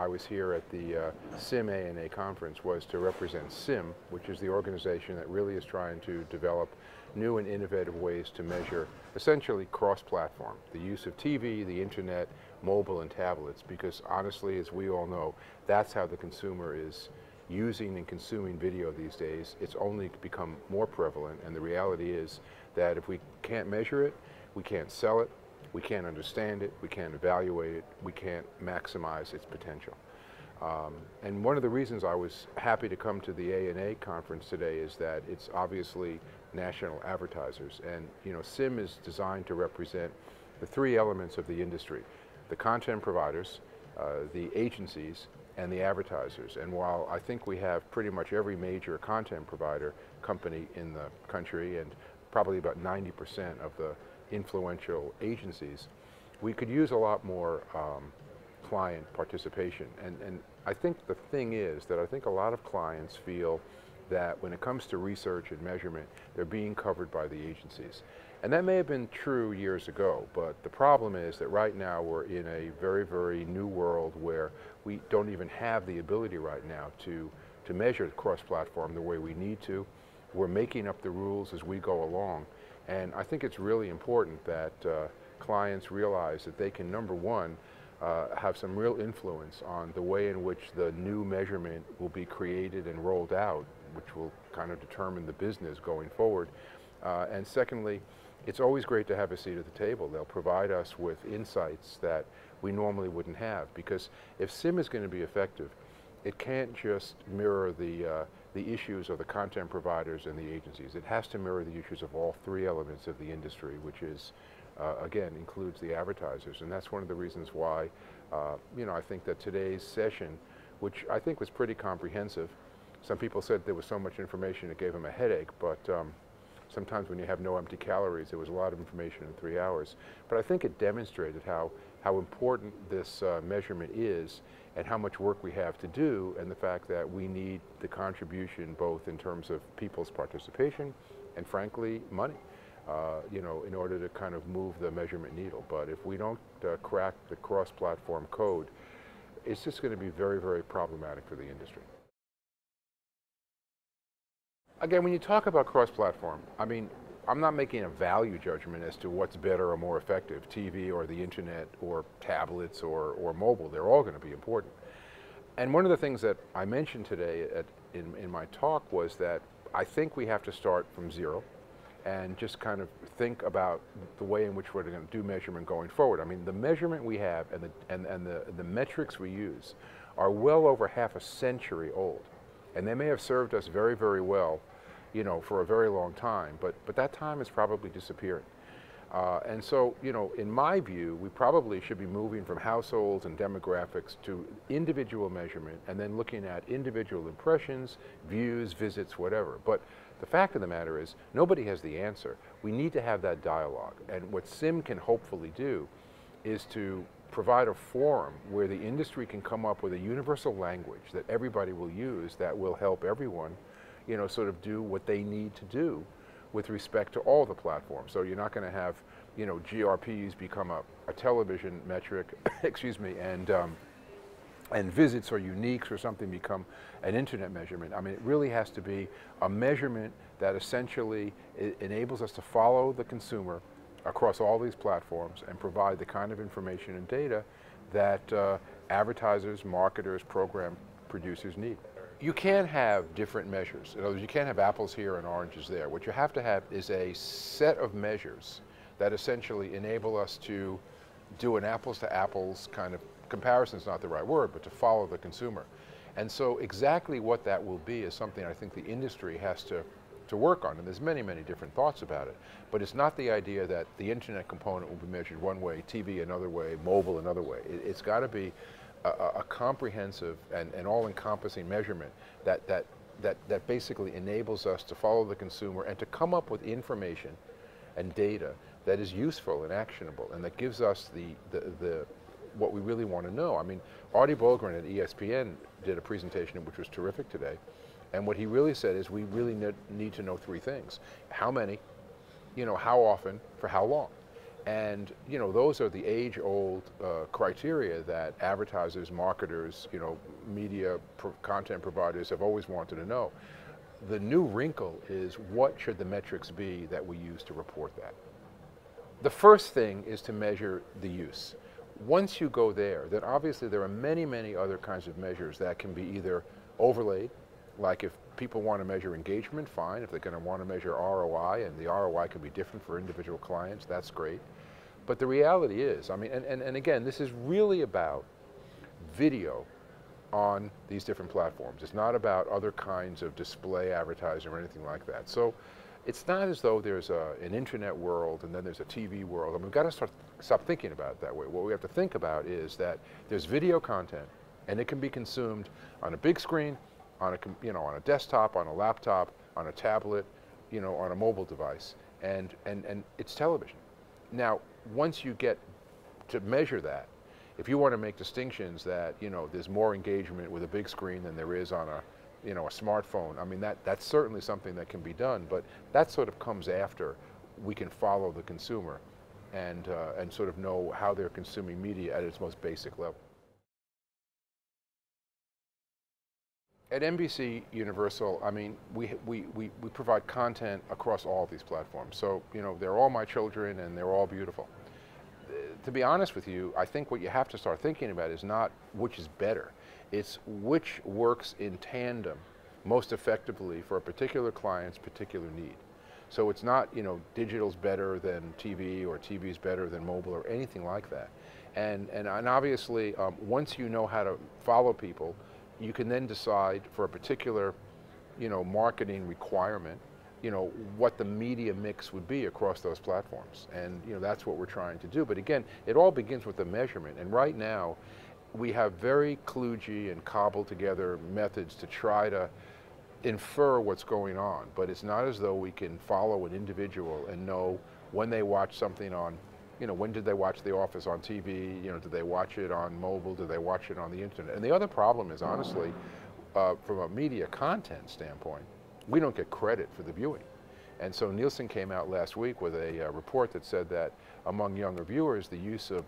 I was here at the CIMM ANA conference was to represent CIMM, which is the organization that really is trying to develop new and innovative ways to measure essentially cross-platform, the use of TV, the internet, mobile and tablets, because honestly, as we all know, that's how the consumer is using and consuming video these days. It's only become more prevalent, and the reality is that if we can't measure it, we can't sell it, we can't understand it, we can't evaluate it, we can't maximize its potential. And one of the reasons I was happy to come to the ANA conference today is that it's obviously national advertisers, and you know, CIMM is designed to represent the three elements of the industry: the content providers, the agencies, and the advertisers. And while I think we have pretty much every major content provider company in the country, and probably about 90% of the influential agencies, we could use a lot more client participation. And I think the thing is that I think a lot of clients feel that when it comes to research and measurement, they're being covered by the agencies. And that may have been true years ago, but the problem is that right now we're in a very, very new world where we don't even have the ability right now to measure cross-platform the way we need to. We're making up the rules as we go along. And I think it's really important that clients realize that they can, number one, have some real influence on the way in which the new measurement will be created and rolled out, which will kind of determine the business going forward. And secondly, it's always great to have a seat at the table. They'll provide us with insights that we normally wouldn't have, because if CIMM is going to be effective, it can't just mirror the issues of the content providers and the agencies. It has to mirror the issues of all three elements of the industry, which is, again, includes the advertisers. And that's one of the reasons why, you know, I think that today's session, which I think was pretty comprehensive — some people said there was so much information it gave them a headache, but sometimes when you have no empty calories, there was a lot of information in 3 hours. But I think it demonstrated how important this measurement is, and how much work we have to do, and the fact that we need the contribution both in terms of people's participation and, frankly, money, you know, in order to kind of move the measurement needle. But if we don't crack the cross-platform code, it's just going to be very, very problematic for the industry. Again, when you talk about cross-platform, I mean, I'm not making a value judgment as to what's better or more effective, TV or the internet or tablets or mobile. They're all going to be important. And one of the things that I mentioned today in my talk was that I think we have to start from zero and just kind of think about the way in which we're going to do measurement going forward. I mean, the measurement we have and the metrics we use are well over half a century old. And they may have served us very, very well, you know, for a very long time, but that time is probably disappearing. And so, you know, in my view, we probably should be moving from households and demographics to individual measurement, and then looking at individual impressions, views, visits, whatever. But the fact of the matter is, nobody has the answer. We need to have that dialogue. And what CIMM can hopefully do is to provide a forum where the industry can come up with a universal language that everybody will use, that will help everyone, you know, sort of do what they need to do with respect to all the platforms. So you're not going to have, you know, GRPs become a television metric, excuse me, and visits or uniques or something become an internet measurement. I mean, it really has to be a measurement that essentially enables us to follow the consumer across all these platforms and provide the kind of information and data that advertisers, marketers, program producers need. You can't have different measures. In other words, you can't have apples here and oranges there. What you have to have is a set of measures that essentially enable us to do an apples to apples kind of comparison — is not the right word, but to follow the consumer. And so exactly what that will be is something I think the industry has to work on, and there's many, many different thoughts about it. But it's not the idea that the internet component will be measured one way, TV another way, mobile another way. It's got to be a comprehensive and all-encompassing measurement that basically enables us to follow the consumer and to come up with information and data that is useful and actionable, and that gives us the what we really want to know. I mean, Artie Bogren at ESPN did a presentation which was terrific today. And what he really said is, we really need to know three things: how many, you know, how often, for how long. And you know, those are the age-old criteria that advertisers, marketers, you know, media content providers have always wanted to know. The new wrinkle is, what should the metrics be that we use to report that? The first thing is to measure the use. Once you go there, then obviously there are many, many other kinds of measures that can be either overlaid, like if people want to measure engagement, fine. If they're going to want to measure ROI, and the ROI can be different for individual clients, that's great. But the reality is, I mean, and again, this is really about video on these different platforms. It's not about other kinds of display advertising or anything like that. So it's not as though there's an internet world and then there's a TV world. I mean, we've got to stop thinking about it that way. What we have to think about is that there's video content, and it can be consumed on a big screen, on a, you know, on a desktop, on a laptop, on a tablet, you know, on a mobile device, and it's television. Now, once you get to measure that, if you want to make distinctions that, you know, there's more engagement with a big screen than there is on a, you know, a smartphone, I mean, that's certainly something that can be done, but that sort of comes after we can follow the consumer and sort of know how they're consuming media at its most basic level. At NBC Universal, I mean, we provide content across all these platforms. So, you know, they're all my children and they're all beautiful. To be honest with you, I think what you have to start thinking about is not which is better. It's which works in tandem most effectively for a particular client's particular need. So it's not, you know, digital's better than TV or TV's better than mobile or anything like that. And obviously, once you know how to follow people, you can then decide for a particular, you know, marketing requirement, you know, what the media mix would be across those platforms. And, you know, that's what we're trying to do. But again, it all begins with the measurement. And right now, we have very kludgy and cobbled together methods to try to infer what's going on. But it's not as though we can follow an individual and know when they watch something on, you know, when did they watch The Office on TV? You know, did they watch it on mobile? Did they watch it on the internet? And the other problem is, honestly, from a media content standpoint, we don't get credit for the viewing. And so Nielsen came out last week with a report that said that among younger viewers, the use of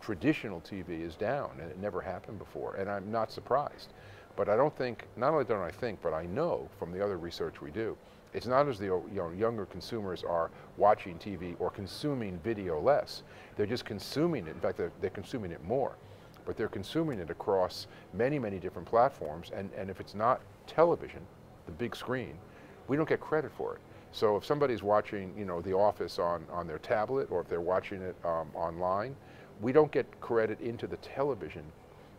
traditional TV is down, and it never happened before. And I'm not surprised. But I don't think, not only don't I think, but I know from the other research we do, it's not as the, you know, younger consumers are watching TV or consuming video less. They're just consuming it. In fact, they're consuming it more. But they're consuming it across many, many different platforms. And if it's not television, the big screen, we don't get credit for it. So if somebody's watching, you know, The Office on their tablet, or if they're watching it online, we don't get credit into the television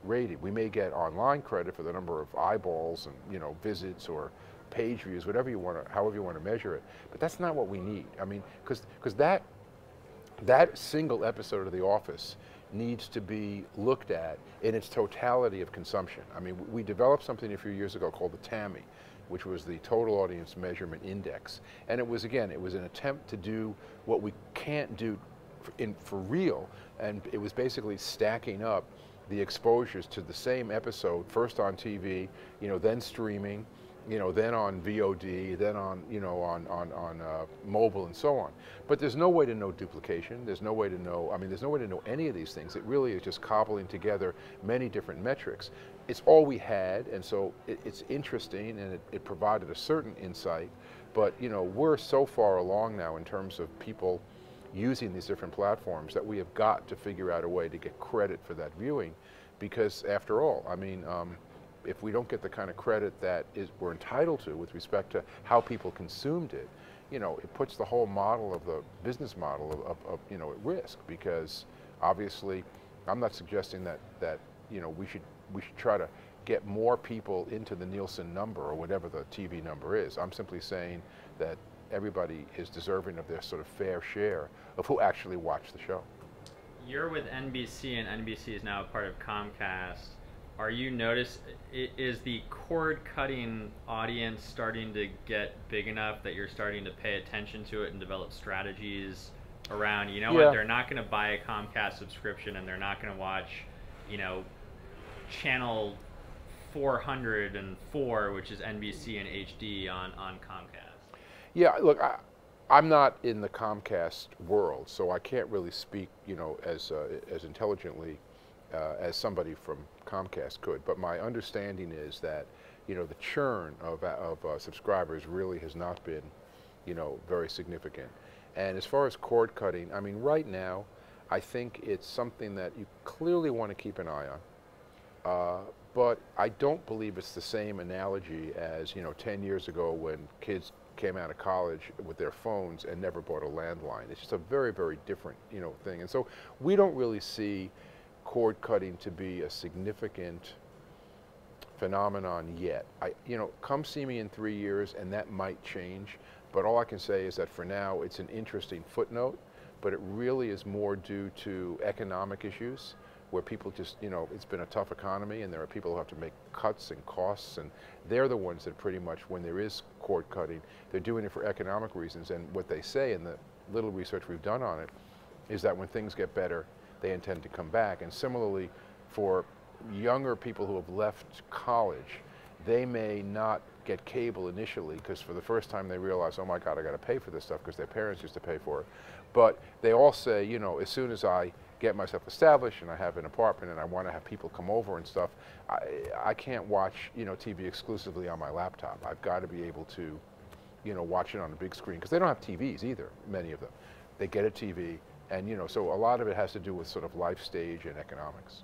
rating. We may get online credit for the number of eyeballs and, you know, visits or page views, whatever you want to, however you want to measure it, but that's not what we need. I mean, because that single episode of The Office needs to be looked at in its totality of consumption. I mean, we developed something a few years ago called the TAMI, which was the Total Audience Measurement Index, and it was, again, it was an attempt to do what we can't do for real, and it was basically stacking up the exposures to the same episode, first on TV, you know, then streaming, you know, then on VOD, then on, you know, on mobile and so on. But there's no way to know duplication. There's no way to know, I mean, there's no way to know any of these things. It really is just cobbling together many different metrics. It's all we had, and so it's interesting, and it provided a certain insight, but, you know, we're so far along now in terms of people using these different platforms that we have got to figure out a way to get credit for that viewing, because after all, I mean, if we don't get the kind of credit that we're entitled to with respect to how people consumed it, you know, it puts the whole model of the business model of you know, at risk, because obviously I'm not suggesting that you know, we should try to get more people into the Nielsen number or whatever the TV number is. I'm simply saying that everybody is deserving of their sort of fair share of who actually watched the show. You're with NBC, and NBC is now a part of Comcast. Are you notice, is the cord-cutting audience starting to get big enough that you're starting to pay attention to it and develop strategies around, you know, yeah, what, they're not going to buy a Comcast subscription, and they're not going to watch, you know, channel 404, which is NBC and HD on Comcast? Yeah, look, I'm not in the Comcast world, so I can't really speak, you know, as intelligently as somebody from Comcast could. But my understanding is that, you know, the churn of subscribers really has not been, you know, very significant. And as far as cord cutting, I mean, right now, I think it's something that you clearly want to keep an eye on. But I don't believe it's the same analogy as, you know, 10 years ago when kids came out of college with their phones and never bought a landline. It's just a very, very different, you know, thing. And so we don't really see cord cutting to be a significant phenomenon yet. You know, come see me in 3 years and that might change. But all I can say is that for now it's an interesting footnote, but it really is more due to economic issues, where people just, you know, it's been a tough economy and there are people who have to make cuts and costs, and they're the ones that pretty much, when there is cord cutting, they're doing it for economic reasons. And what they say, in the little research we've done on it, is that when things get better, they intend to come back. And similarly, for younger people who have left college, they may not get cable initially because for the first time they realize, oh my God, I got to pay for this stuff, because their parents used to pay for it. But they all say, you know, as soon as I get myself established and I have an apartment and I want to have people come over and stuff, I can't watch, you know, TV exclusively on my laptop. I've got to be able to, you know, watch it on a big screen, because they don't have TVs either, many of them. They get a TV, and, you know, so a lot of it has to do with sort of life stage and economics.